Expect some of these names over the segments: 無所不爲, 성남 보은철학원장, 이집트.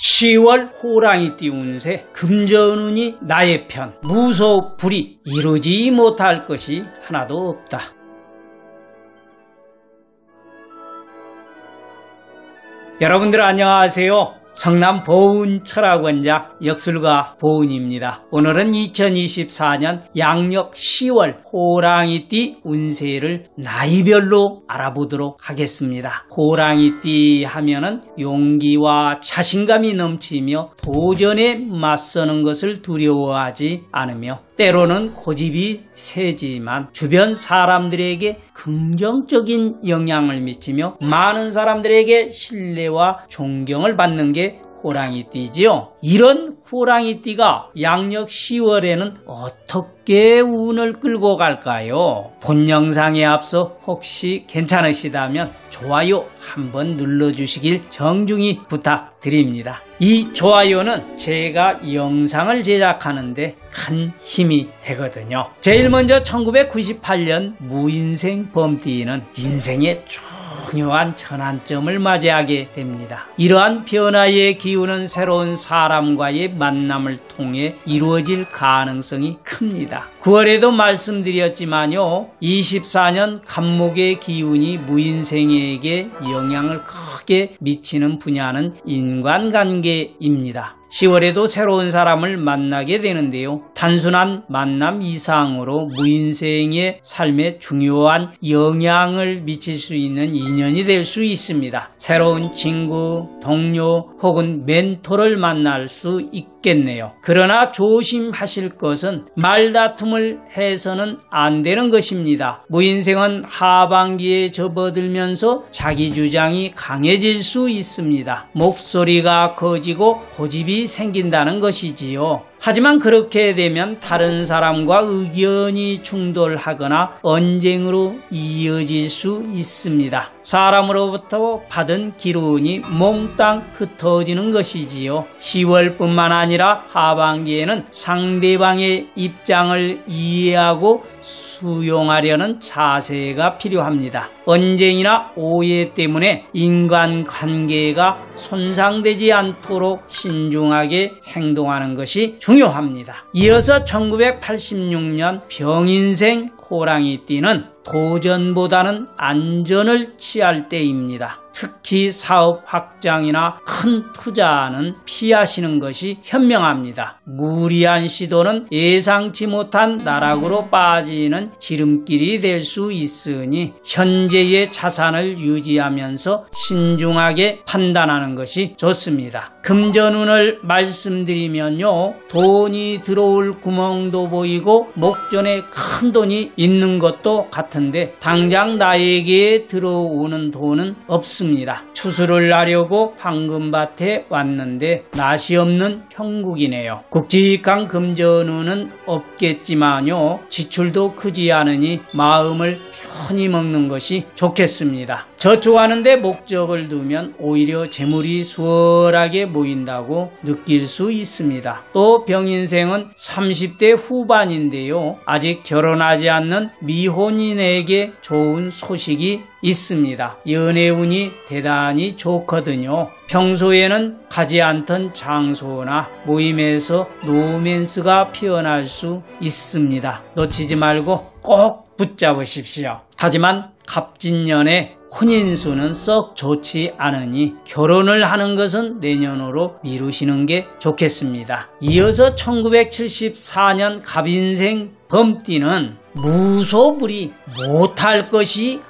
10월 호랑이 띄운 새 금전운이 나의 편, 무소불위 이루지 못할 것이 하나도 없다. 여러분들 안녕하세요. 성남 보은철학원장 역술가 보은입니다. 오늘은 2024년 양력 10월 호랑이띠 운세를 나이별로 알아보도록 하겠습니다. 호랑이띠 하면은 용기와 자신감이 넘치며 도전에 맞서는 것을 두려워하지 않으며 때로는 고집이 세지만 주변 사람들에게 긍정적인 영향을 미치며 많은 사람들에게 신뢰와 존경을 받는 게 호랑이띠지요. 이런 호랑이띠가 양력 10월에는 어떻게 운을 끌고 갈까요? 본 영상에 앞서 혹시 괜찮으시다면 좋아요 한번 눌러주시길 정중히 부탁드립니다. 이 좋아요는 제가 영상을 제작하는데 큰 힘이 되거든요. 제일 먼저 1998년 무인생 범띠는 인생의 중요한 전환점을 맞이하게 됩니다. 이러한 변화의 기운은 새로운 사람과의 만남을 통해 이루어질 가능성이 큽니다. 9월에도 말씀드렸지만요, 24년 갑목의 기운이 무인생에게 영향을 크게 미치는 분야는 인간관계입니다. 10월에도 새로운 사람을 만나게 되는데요. 단순한 만남 이상으로 무인생의 삶에 중요한 영향을 미칠 수 있는 인연이 될 수 있습니다. 새로운 친구, 동료 혹은 멘토를 만날 수 있겠네요. 그러나 조심하실 것은 말다툼을 해서는 안 되는 것입니다. 무인생은 하반기에 접어들면서 자기 주장이 강해질 수 있습니다. 목소리가 커지고 고집이 생긴다는 것이지요. 하지만 그렇게 되면 다른 사람과 의견이 충돌하거나 언쟁으로 이어질 수 있습니다. 사람으로부터 받은 기운이 몽땅 흩어지는 것이지요. 10월뿐만 아니라 하반기에는 상대방의 입장을 이해하고 수용하려는 자세가 필요합니다. 언쟁이나 오해 때문에 인간관계가 손상되지 않도록 신중하게 행동하는 것이 중요합니다. 이어서 1986년 병인생 호랑이띠는 도전보다는 안전을 취할 때입니다. 특히 사업 확장이나 큰 투자는 피하시는 것이 현명합니다. 무리한 시도는 예상치 못한 나락으로 빠지는 지름길이 될 수 있으니 현재의 자산을 유지하면서 신중하게 판단하는 것이 좋습니다. 금전운을 말씀드리면요, 돈이 들어올 구멍도 보이고 목전에 큰 돈이 있는 것도 같은데 당장 나에게 들어오는 돈은 없습니다. 추수를 하려고 황금밭에 왔는데 낯이 없는 형국이네요. 굵직한 금전운은 없겠지만요, 지출도 크지 않으니 마음을 편히 먹는 것이 좋겠습니다. 저축하는데 목적을 두면 오히려 재물이 수월하게 모인다고 느낄 수 있습니다. 또 병인생은 30대 후반인데요, 아직 결혼하지 않는 미혼인에게 좋은 소식이 있습니다. 연애운이 대단히 좋거든요. 평소에는 가지 않던 장소나 모임에서 로맨스가 피어날 수 있습니다. 놓치지 말고 꼭 붙잡으십시오. 하지만 갑진년에 혼인수는 썩 좋지 않으니 결혼을 하는 것은 내년으로 미루시는 게 좋겠습니다. 이어서 1974년 갑인생 범띠는 무소불위, 못할 것이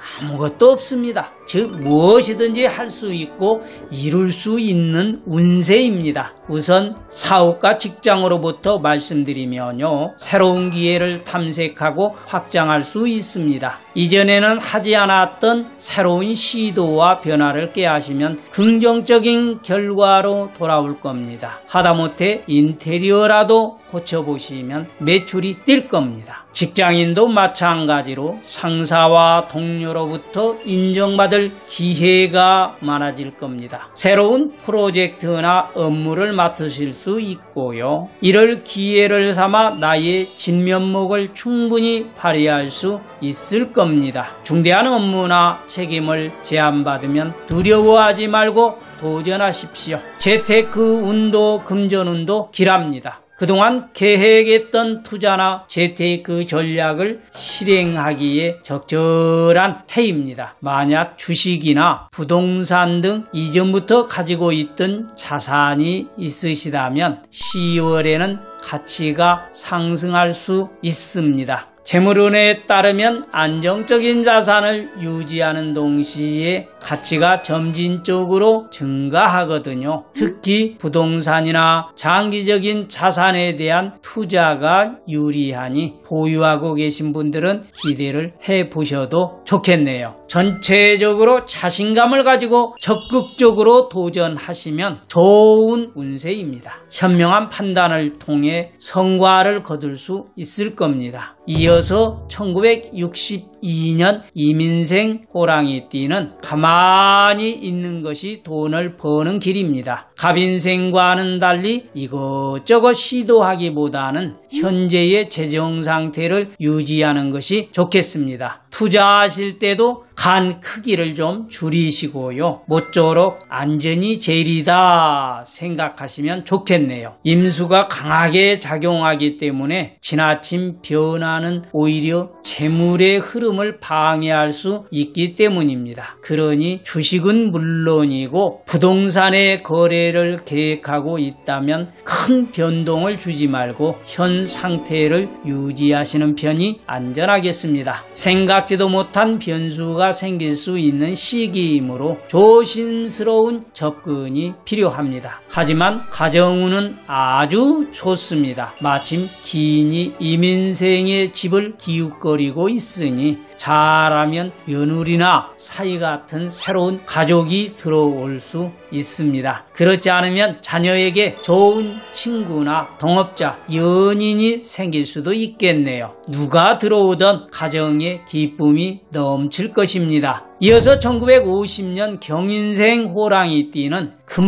아무것도 없습니다. 즉 무엇이든지 할 수 있고 이룰 수 있는 운세입니다. 우선 사업과 직장으로부터 말씀드리면요, 새로운 기회를 탐색하고 확장할 수 있습니다. 이전에는 하지 않았던 새로운 시도와 변화를 깨하시면 긍정적인 결과로 돌아올 겁니다. 하다못해 인테리어라도 고쳐보시면 매출이 뛸 겁니다. 직장인도 마찬가지로 상사와 동료로부터 인정받을 다들 기회가 많아질 겁니다. 새로운 프로젝트나 업무를 맡으실 수 있고요. 이를 기회를 삼아 나의 진면목을 충분히 발휘할 수 있을 겁니다. 중대한 업무나 책임을 제안받으면 두려워하지 말고 도전하십시오. 재테크 운도, 금전운도 길합니다. 그동안 계획했던 투자나 재테크 전략을 실행하기에 적절한 해입니다. 만약 주식이나 부동산 등 이전부터 가지고 있던 자산이 있으시다면 10월에는 가치가 상승할 수 있습니다. 재물운에 따르면 안정적인 자산을 유지하는 동시에 가치가 점진적으로 증가하거든요. 특히 부동산이나 장기적인 자산에 대한 투자가 유리하니 보유하고 계신 분들은 기대를 해보셔도 좋겠네요. 전체적으로 자신감을 가지고 적극적으로 도전하시면 좋은 운세입니다. 현명한 판단을 통해 성과를 거둘 수 있을 겁니다. 이어서 1962년 이민생 호랑이 띠는 가만히 있는 것이 돈을 버는 길입니다. 갑인생과는 달리 이것저것 시도하기보다는 현재의 재정 상태를 유지하는 것이 좋겠습니다. 투자하실 때도 간 크기를 좀 줄이시고요. 모쪼록 안전이 제일이다 생각하시면 좋겠네요. 임수가 강하게 작용하기 때문에 지나친 변화는 오히려 재물의 흐름을 방해할 수 있기 때문입니다. 그러니 주식은 물론이고 부동산의 거래를 계획하고 있다면 큰 변동을 주지 말고 현 상태를 유지하시는 편이 안전하겠습니다. 생각지도 못한 변수가 생길 수 있는 시기이므로 조심스러운 접근이 필요합니다. 하지만 가정운은 아주 좋습니다. 마침 기인이 이민생의 집을 기웃거리고 있으니 잘하면 며느리나 사위 같은 새로운 가족이 들어올 수 있습니다. 그렇지 않으면 자녀에게 좋은 친구나 동업자, 연인이 생길 수도 있겠네요. 누가 들어오던 가정의 기쁨이 넘칠 것입니다. 이어서 1950년 경인생 호랑이 띠는 금빛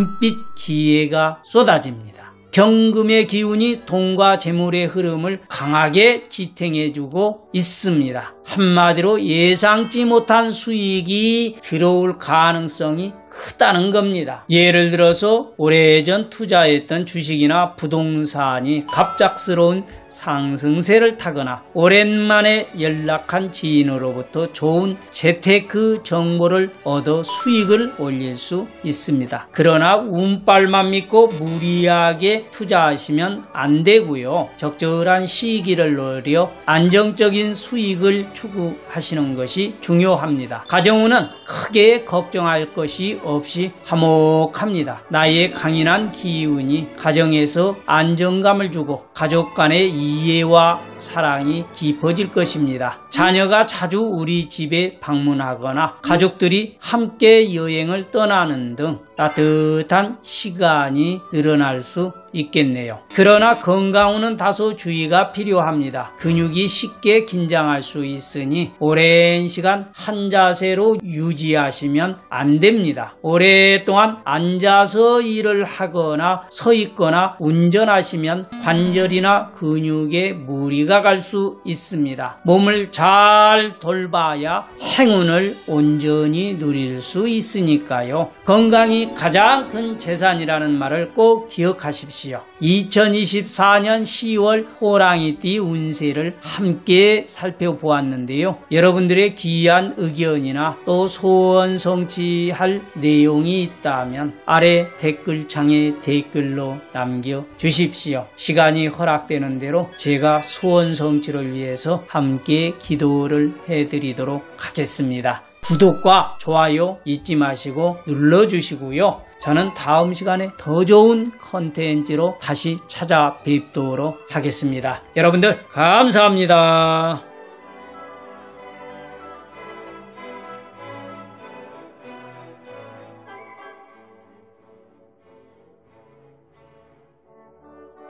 기회가 쏟아집니다. 경금의 기운이 돈과 재물의 흐름을 강하게 지탱해주고 있습니다. 한마디로 예상치 못한 수익이 들어올 가능성이 크다는 겁니다. 예를 들어서 오래전 투자했던 주식이나 부동산이 갑작스러운 상승세를 타거나 오랜만에 연락한 지인으로부터 좋은 재테크 정보를 얻어 수익을 올릴 수 있습니다. 그러나 운빨만 믿고 무리하게 투자하시면 안 되고요. 적절한 시기를 노려 안정적인 수익을 추구하시는 것이 중요합니다. 가정운은 크게 걱정할 것이 없이 화목합니다. 나의 강인한 기운이 가정에서 안정감을 주고 가족 간의 이해와 사랑이 깊어질 것입니다. 자녀가 자주 우리 집에 방문하거나 가족들이 함께 여행을 떠나는 등 따뜻한 시간이 늘어날 수 있겠네요. 그러나 건강운은 다소 주의가 필요합니다. 근육이 쉽게 긴장할 수 있으니 오랜 시간 한 자세로 유지하시면 안 됩니다. 오랫동안 앉아서 일을 하거나 서 있거나 운전하시면 관절이나 근육에 무리가 갈 수 있습니다. 몸을 잘 돌봐야 행운을 온전히 누릴 수 있으니까요. 건강이 가장 큰 재산이라는 말을 꼭 기억하십시오. 2024년 10월 호랑이띠 운세를 함께 살펴보았는데요. 여러분들의 귀한 의견이나 또 소원 성취할 내용이 있다면 아래 댓글창에 댓글로 남겨주십시오. 시간이 허락되는 대로 제가 소원 성취를 위해서 함께 기도를 해드리도록 하겠습니다. 구독과 좋아요 잊지 마시고 눌러주시고요. 저는 다음 시간에 더 좋은 컨텐츠로 다시 찾아뵙도록 하겠습니다. 여러분들 감사합니다.